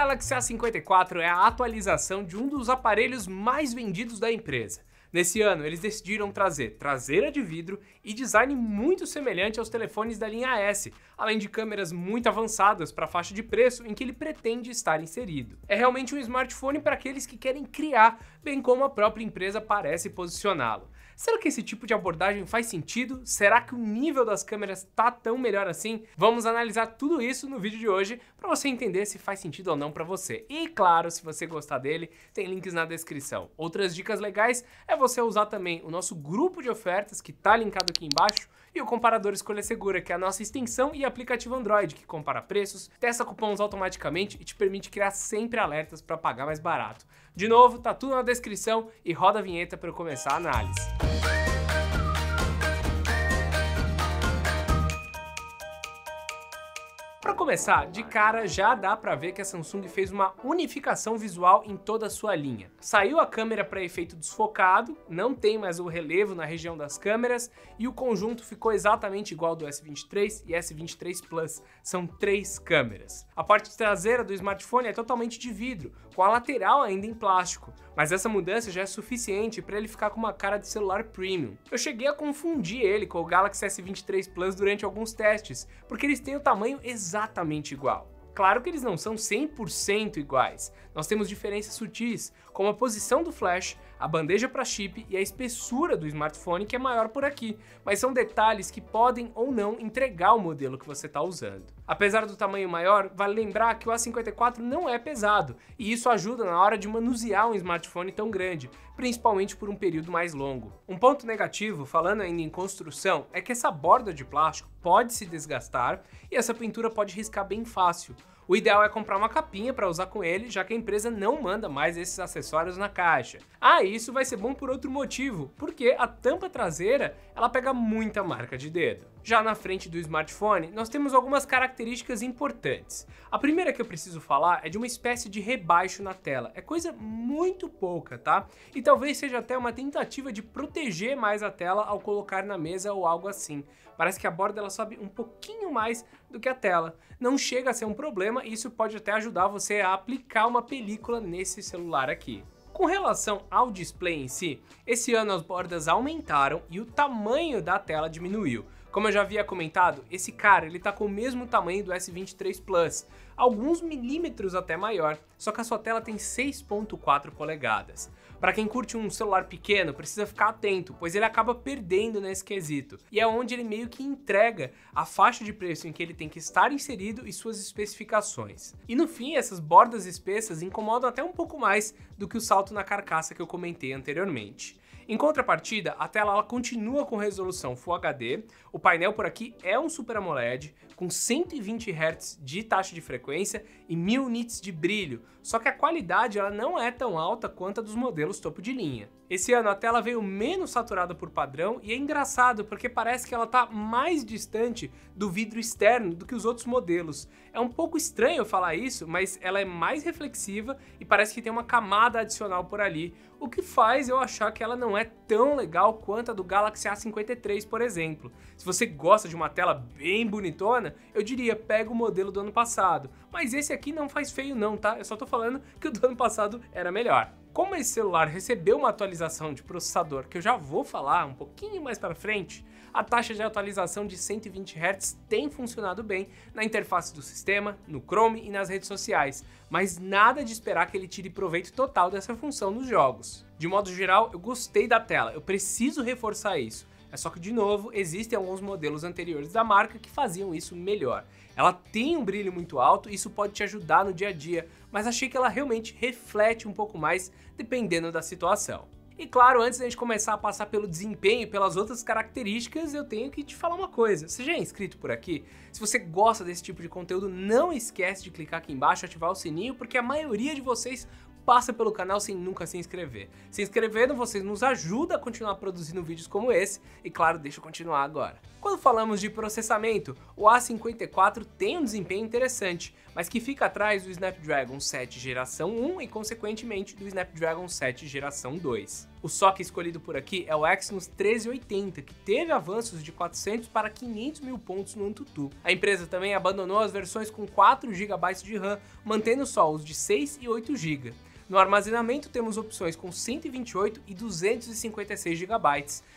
Galaxy A54 é a atualização de um dos aparelhos mais vendidos da empresa. Nesse ano, eles decidiram trazer traseira de vidro e design muito semelhante aos telefones da linha S, além de câmeras muito avançadas para a faixa de preço em que ele pretende estar inserido. É realmente um smartphone para aqueles que querem criar, bem como a própria empresa parece posicioná-lo. Será que esse tipo de abordagem faz sentido? Será que o nível das câmeras tá tão melhor assim? Vamos analisar tudo isso no vídeo de hoje para você entender se faz sentido ou não para você. E claro, se você gostar dele, tem links na descrição. Outras dicas legais é você usar também o nosso grupo de ofertas que tá linkado aqui embaixo e o comparador EscolhaSegura, que é a nossa extensão e aplicativo Android que compara preços, testa cupons automaticamente e te permite criar sempre alertas para pagar mais barato. De novo, tá tudo na descrição e roda a vinheta para eu começar a análise. Para começar, de cara já dá para ver que a Samsung fez uma unificação visual em toda a sua linha. Saiu a câmera para efeito desfocado, não tem mais o relevo na região das câmeras e o conjunto ficou exatamente igual ao do S23 e S23 Plus, são três câmeras. A parte traseira do smartphone é totalmente de vidro, com a lateral ainda em plástico, mas essa mudança já é suficiente para ele ficar com uma cara de celular premium. Eu cheguei a confundir ele com o Galaxy S23 Plus durante alguns testes, porque eles têm o tamanho exatamente igual. Claro que eles não são 100% iguais, nós temos diferenças sutis, como a posição do flash, a bandeja para chip e a espessura do smartphone que é maior por aqui, mas são detalhes que podem ou não entregar o modelo que você está usando. Apesar do tamanho maior, vale lembrar que o A54 não é pesado, e isso ajuda na hora de manusear um smartphone tão grande, principalmente por um período mais longo. Um ponto negativo, falando ainda em construção, é que essa borda de plástico pode se desgastar e essa pintura pode riscar bem fácil. O ideal é comprar uma capinha para usar com ele, já que a empresa não manda mais esses acessórios na caixa. Ah, isso vai ser bom por outro motivo, porque a tampa traseira ela pega muita marca de dedo. Já na frente do smartphone, nós temos algumas características importantes. A primeira que eu preciso falar é de uma espécie de rebaixo na tela, é coisa muito pouca, tá? E talvez seja até uma tentativa de proteger mais a tela ao colocar na mesa ou algo assim. Parece que a borda ela sobe um pouquinho mais do que a tela. Não chega a ser um problema e isso pode até ajudar você a aplicar uma película nesse celular aqui. Com relação ao display em si, esse ano as bordas aumentaram e o tamanho da tela diminuiu. Como eu já havia comentado, esse cara ele tá com o mesmo tamanho do S23 Plus, alguns milímetros até maior, só que a sua tela tem 6.4 polegadas. Para quem curte um celular pequeno, precisa ficar atento, pois ele acaba perdendo nesse quesito, e é onde ele meio que entrega a faixa de preço em que ele tem que estar inserido e suas especificações. E no fim, essas bordas espessas incomodam até um pouco mais do que o salto na carcaça que eu comentei anteriormente. Em contrapartida, a tela ela continua com resolução Full HD, o painel por aqui é um Super AMOLED, com 120 Hz de taxa de frequência e 1000 nits de brilho, só que a qualidade ela não é tão alta quanto a dos modelos topo de linha. Esse ano a tela veio menos saturada por padrão e é engraçado porque parece que ela está mais distante do vidro externo do que os outros modelos. É um pouco estranho falar isso, mas ela é mais reflexiva e parece que tem uma camada adicional por ali, o que faz eu achar que ela não é tão legal quanto a do Galaxy A53, por exemplo. Se você gosta de uma tela bem bonitona, eu diria pega o modelo do ano passado, mas esse aqui não faz feio não, tá? Eu só tô falando que o do ano passado era melhor. Como esse celular recebeu uma atualização de processador, que eu já vou falar um pouquinho mais para frente, a taxa de atualização de 120 Hz tem funcionado bem na interface do sistema, no Chrome e nas redes sociais, mas nada de esperar que ele tire proveito total dessa função nos jogos. De modo geral, eu gostei da tela, eu preciso reforçar isso. É só que, de novo, existem alguns modelos anteriores da marca que faziam isso melhor. Ela tem um brilho muito alto e isso pode te ajudar no dia a dia, mas achei que ela realmente reflete um pouco mais dependendo da situação. E claro, antes da gente começar a passar pelo desempenho e pelas outras características, eu tenho que te falar uma coisa. Você já é inscrito por aqui? Se você gosta desse tipo de conteúdo, não esquece de clicar aqui embaixo e ativar o sininho, porque a maioria de vocês passa pelo canal sem nunca se inscrever. Se inscrevendo, vocês nos ajudam a continuar produzindo vídeos como esse, e claro, deixa eu continuar agora. Quando falamos de processamento, o A54 tem um desempenho interessante, mas que fica atrás do Snapdragon 7 geração 1 e, consequentemente, do Snapdragon 7 geração 2. O SoC escolhido por aqui é o Exynos 1380, que teve avanços de 400 para 500 mil pontos no AnTuTu. A empresa também abandonou as versões com 4 GB de RAM, mantendo só os de 6 e 8 GB. No armazenamento temos opções com 128 e 256 GB,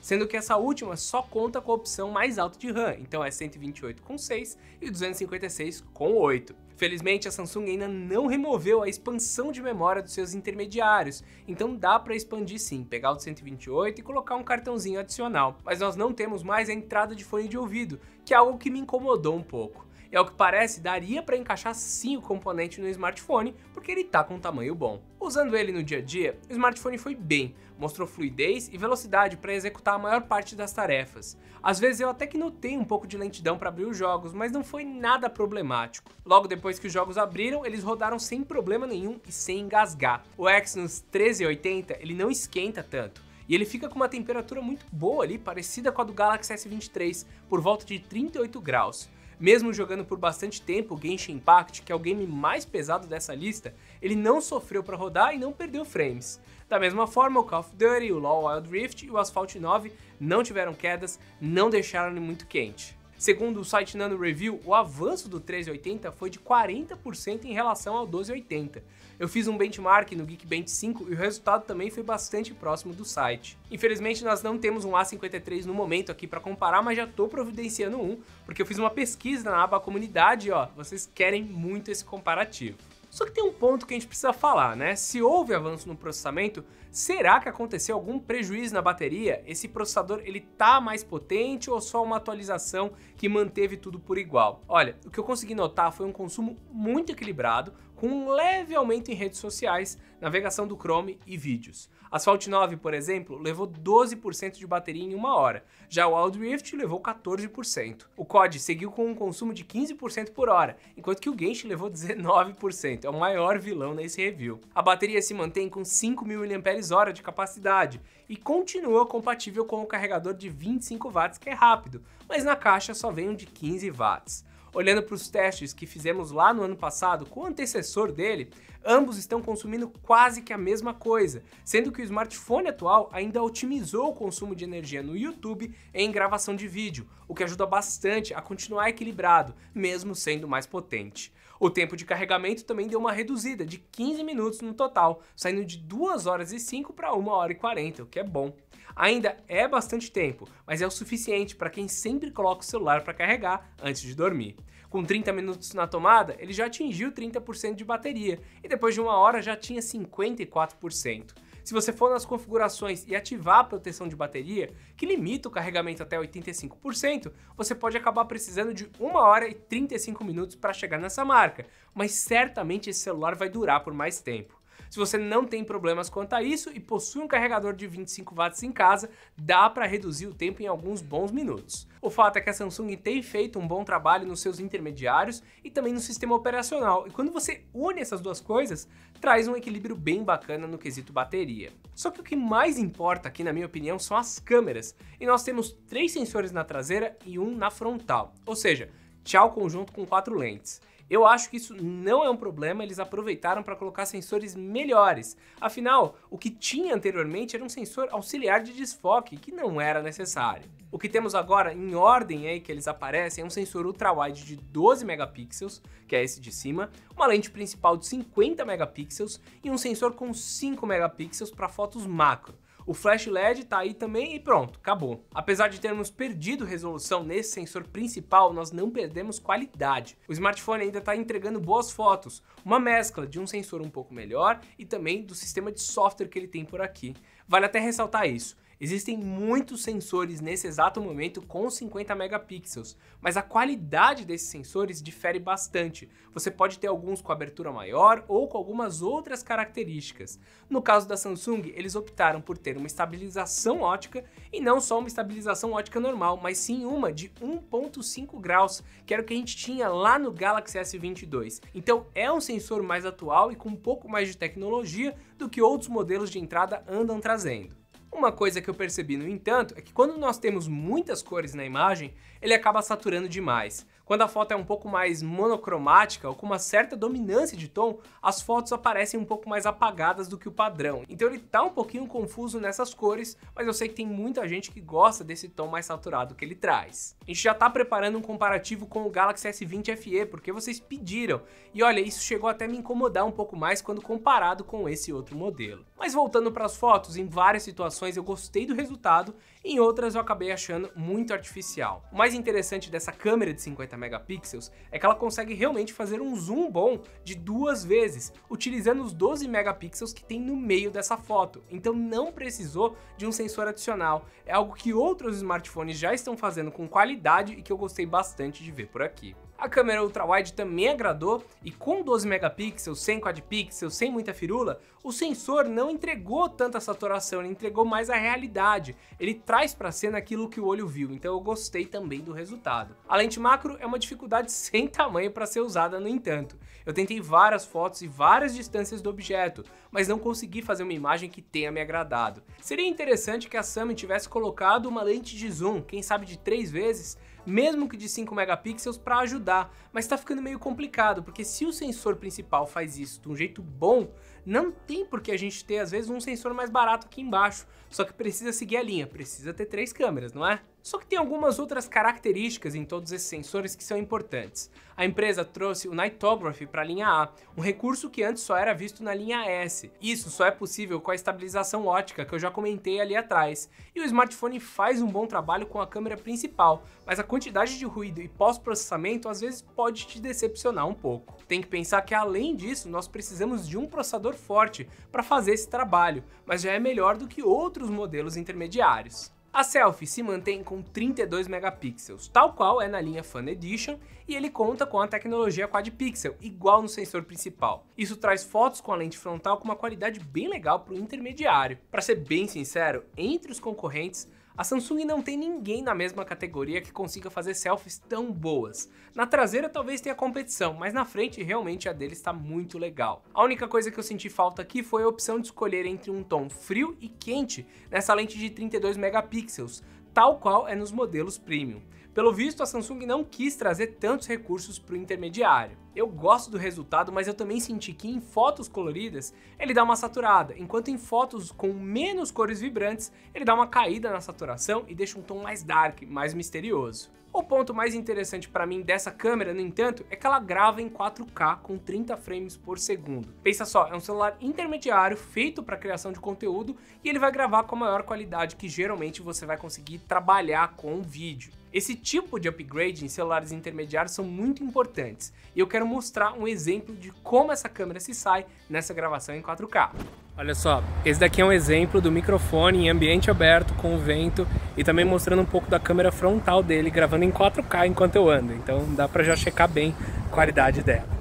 sendo que essa última só conta com a opção mais alta de RAM, então é 128 com 6 e 256 com 8. Felizmente a Samsung ainda não removeu a expansão de memória dos seus intermediários, então dá para expandir sim, pegar o de 128 e colocar um cartãozinho adicional, mas nós não temos mais a entrada de fone de ouvido, que é algo que me incomodou um pouco. E ao que parece, daria para encaixar sim o componente no smartphone, porque ele tá com um tamanho bom. Usando ele no dia a dia, o smartphone foi bem, mostrou fluidez e velocidade para executar a maior parte das tarefas. Às vezes eu até que notei um pouco de lentidão para abrir os jogos, mas não foi nada problemático. Logo depois que os jogos abriram, eles rodaram sem problema nenhum e sem engasgar. O Exynos 1380 ele não esquenta tanto, e ele fica com uma temperatura muito boa ali, parecida com a do Galaxy S23, por volta de 38 graus. Mesmo jogando por bastante tempo o Genshin Impact, que é o game mais pesado dessa lista, ele não sofreu para rodar e não perdeu frames. Da mesma forma, o Call of Duty, o LoL Wild Rift e o Asphalt 9 não tiveram quedas, não deixaram ele muito quente. Segundo o site Nano Review, o avanço do 1380 foi de 40% em relação ao 1280. Eu fiz um benchmark no Geekbench 5 e o resultado também foi bastante próximo do site. Infelizmente nós não temos um A53 no momento aqui para comparar, mas já estou providenciando um, porque eu fiz uma pesquisa na aba comunidade e ó, vocês querem muito esse comparativo. Só que tem um ponto que a gente precisa falar, né? Se houve avanço no processamento, será que aconteceu algum prejuízo na bateria? Esse processador, ele tá mais potente ou só uma atualização que manteve tudo por igual? Olha, o que eu consegui notar foi um consumo muito equilibrado, com um leve aumento em redes sociais, navegação do Chrome e vídeos. Asphalt 9, por exemplo, levou 12% de bateria em uma hora, já o Aldrift levou 14%. O COD seguiu com um consumo de 15% por hora, enquanto que o Genshin levou 19%, é o maior vilão nesse review. A bateria se mantém com 5.000 mAh de capacidade e continua compatível com o carregador de 25 watts que é rápido, mas na caixa só vem um de 15 watts. Olhando para os testes que fizemos lá no ano passado com o antecessor dele, ambos estão consumindo quase que a mesma coisa, sendo que o smartphone atual ainda otimizou o consumo de energia no YouTube em gravação de vídeo, o que ajuda bastante a continuar equilibrado, mesmo sendo mais potente. O tempo de carregamento também deu uma reduzida de 15 minutos no total, saindo de 2 horas e 5 para 1 hora e 40, o que é bom. Ainda é bastante tempo, mas é o suficiente para quem sempre coloca o celular para carregar antes de dormir. Com 30 minutos na tomada, ele já atingiu 30% de bateria e depois de 1 hora já tinha 54%. Se você for nas configurações e ativar a proteção de bateria, que limita o carregamento até 85%, você pode acabar precisando de 1 hora e 35 minutos para chegar nessa marca, mas certamente esse celular vai durar por mais tempo. Se você não tem problemas quanto a isso e possui um carregador de 25 watts em casa, dá para reduzir o tempo em alguns bons minutos. O fato é que a Samsung tem feito um bom trabalho nos seus intermediários e também no sistema operacional, e quando você une essas duas coisas, traz um equilíbrio bem bacana no quesito bateria. Só que o que mais importa aqui, na minha opinião, são as câmeras, e nós temos 3 sensores na traseira e um na frontal, ou seja, tchau conjunto com 4 lentes. Eu acho que isso não é um problema, eles aproveitaram para colocar sensores melhores. Afinal, o que tinha anteriormente era um sensor auxiliar de desfoque, que não era necessário. O que temos agora, em ordem aí que eles aparecem, é um sensor ultra-wide de 12 megapixels, que é esse de cima, uma lente principal de 50 megapixels e um sensor com 5 megapixels para fotos macro. O flash LED tá aí também e pronto, acabou. Apesar de termos perdido resolução nesse sensor principal, nós não perdemos qualidade. O smartphone ainda tá entregando boas fotos, uma mescla de um sensor um pouco melhor e também do sistema de software que ele tem por aqui. Vale até ressaltar isso. Existem muitos sensores nesse exato momento com 50 megapixels, mas a qualidade desses sensores difere bastante. Você pode ter alguns com abertura maior ou com algumas outras características. No caso da Samsung, eles optaram por ter uma estabilização ótica e não só uma estabilização ótica normal, mas sim uma de 1.5 graus, que era o que a gente tinha lá no Galaxy S22. Então é um sensor mais atual e com um pouco mais de tecnologia do que outros modelos de entrada andam trazendo. Uma coisa que eu percebi, no entanto, é que quando nós temos muitas cores na imagem, ele acaba saturando demais. Quando a foto é um pouco mais monocromática ou com uma certa dominância de tom, as fotos aparecem um pouco mais apagadas do que o padrão. Então ele tá um pouquinho confuso nessas cores, mas eu sei que tem muita gente que gosta desse tom mais saturado que ele traz. A gente já tá preparando um comparativo com o Galaxy S20 FE, porque vocês pediram. E olha, isso chegou até me incomodar um pouco mais quando comparado com esse outro modelo. Mas voltando para as fotos, em várias situações eu gostei do resultado, em outras eu acabei achando muito artificial. O mais interessante dessa câmera de 50 megapixels é que ela consegue realmente fazer um zoom bom de 2 vezes, utilizando os 12 megapixels que tem no meio dessa foto, então não precisou de um sensor adicional, é algo que outros smartphones já estão fazendo com qualidade e que eu gostei bastante de ver por aqui. A câmera ultra-wide também agradou e com 12 megapixels, sem quad-pixels, sem muita firula, o sensor não entregou tanta saturação, ele entregou mais a realidade, ele traz para a cena aquilo que o olho viu, então eu gostei também do resultado. A lente macro é uma dificuldade sem tamanho para ser usada, no entanto. Eu tentei várias fotos e várias distâncias do objeto, mas não consegui fazer uma imagem que tenha me agradado. Seria interessante que a Samsung tivesse colocado uma lente de zoom, quem sabe de 3 vezes, mesmo que de 5 megapixels para ajudar, mas tá ficando meio complicado, porque se o sensor principal faz isso de um jeito bom, não tem por que a gente ter às vezes um sensor mais barato aqui embaixo, só que precisa seguir a linha, precisa ter 3 câmeras, não é? Só que tem algumas outras características em todos esses sensores que são importantes. A empresa trouxe o Nightography para a linha A, um recurso que antes só era visto na linha S. Isso só é possível com a estabilização ótica que eu já comentei ali atrás. E o smartphone faz um bom trabalho com a câmera principal, mas a quantidade de ruído e pós-processamento às vezes pode te decepcionar um pouco. Tem que pensar que além disso, nós precisamos de um processador forte para fazer esse trabalho, mas já é melhor do que outros modelos intermediários. A selfie se mantém com 32 megapixels, tal qual é na linha Fan Edition, e ele conta com a tecnologia quad-pixel, igual no sensor principal. Isso traz fotos com a lente frontal com uma qualidade bem legal para o intermediário. Para ser bem sincero, entre os concorrentes, a Samsung não tem ninguém na mesma categoria que consiga fazer selfies tão boas. Na traseira talvez tenha competição, mas na frente realmente a dele está muito legal. A única coisa que eu senti falta aqui foi a opção de escolher entre um tom frio e quente nessa lente de 32 megapixels, tal qual é nos modelos premium. Pelo visto, a Samsung não quis trazer tantos recursos para o intermediário. Eu gosto do resultado, mas eu também senti que em fotos coloridas ele dá uma saturada, enquanto em fotos com menos cores vibrantes ele dá uma caída na saturação e deixa um tom mais dark, mais misterioso. O ponto mais interessante para mim dessa câmera, no entanto, é que ela grava em 4K com 30 frames por segundo. Pensa só, é um celular intermediário feito para criação de conteúdo e ele vai gravar com a maior qualidade que geralmente você vai conseguir trabalhar com um vídeo. Esse tipo de upgrade em celulares intermediários são muito importantes e eu quero mostrar um exemplo de como essa câmera se sai nessa gravação em 4K. Olha só, esse daqui é um exemplo do microfone em ambiente aberto, com o vento, e também mostrando um pouco da câmera frontal dele, gravando em 4K enquanto eu ando, então dá pra já checar bem a qualidade dela.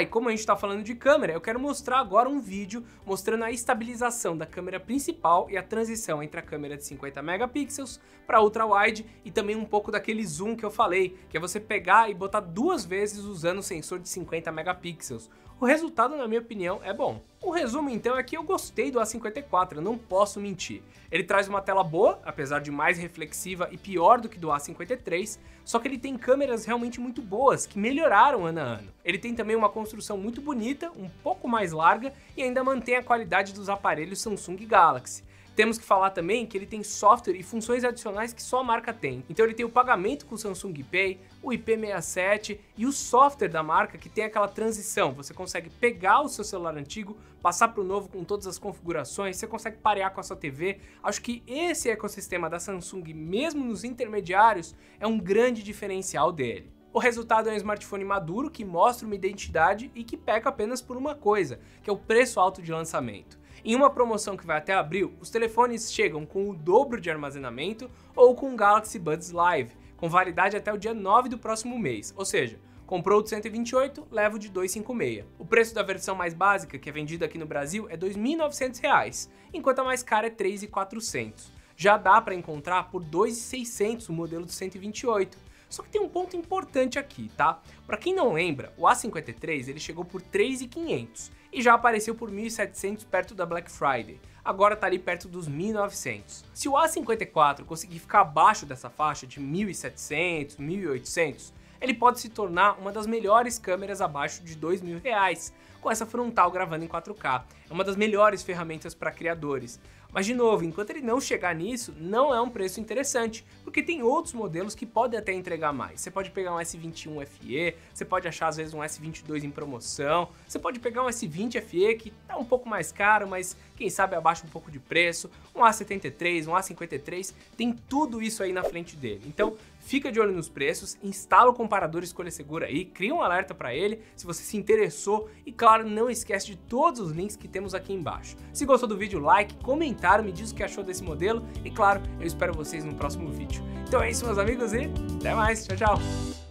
E como a gente tá falando de câmera, eu quero mostrar agora um vídeo mostrando a estabilização da câmera principal e a transição entre a câmera de 50 megapixels para ultra-wide e também um pouco daquele zoom que eu falei, que é você pegar e botar 2 vezes usando o sensor de 50 megapixels. O resultado, na minha opinião, é bom. O resumo, então, é que eu gostei do A54, eu não posso mentir. Ele traz uma tela boa, apesar de mais reflexiva e pior do que do A53, só que ele tem câmeras realmente muito boas, que melhoraram ano a ano. Ele tem também uma construção muito bonita, um pouco mais larga, e ainda mantém a qualidade dos aparelhos Samsung Galaxy. Temos que falar também que ele tem software e funções adicionais que só a marca tem. Então ele tem o pagamento com o Samsung Pay, o IP67 e o software da marca que tem aquela transição. Você consegue pegar o seu celular antigo, passar para o novo com todas as configurações, você consegue parear com a sua TV. Acho que esse ecossistema da Samsung, mesmo nos intermediários, é um grande diferencial dele. O resultado é um smartphone maduro que mostra uma identidade e que peca apenas por uma coisa, que é o preço alto de lançamento. Em uma promoção que vai até abril, os telefones chegam com o dobro de armazenamento ou com o Galaxy Buds Live, com validade até o dia 9 do próximo mês, ou seja, comprou o de 128, leva o de 256. O preço da versão mais básica, que é vendida aqui no Brasil, é R$ 2.900, enquanto a mais cara é R$ 3.400. Já dá para encontrar por R$ 2.600 o modelo de 128. Só que tem um ponto importante aqui, tá? Pra quem não lembra, o A53 ele chegou por R$ 3.500 e já apareceu por R$ 1.700 perto da Black Friday. Agora tá ali perto dos R$ 1.900. Se o A54 conseguir ficar abaixo dessa faixa de R$ 1.700, R$ 1.800, ele pode se tornar uma das melhores câmeras abaixo de R$2.000, com essa frontal gravando em 4K. É uma das melhores ferramentas para criadores. Mas de novo, enquanto ele não chegar nisso, não é um preço interessante, porque tem outros modelos que podem até entregar mais. Você pode pegar um S21 FE, você pode achar às vezes um S22 em promoção, você pode pegar um S20 FE que tá um pouco mais caro, mas quem sabe abaixa um pouco de preço, um A73, um A53, tem tudo isso aí na frente dele. Então, fica de olho nos preços, instala o comparador EscolhaSegura aí, cria um alerta para ele se você se interessou e claro, não esquece de todos os links que temos aqui embaixo. Se gostou do vídeo, like, comentário, me diz o que achou desse modelo e claro, eu espero vocês no próximo vídeo. Então é isso meus amigos e até mais, tchau, tchau!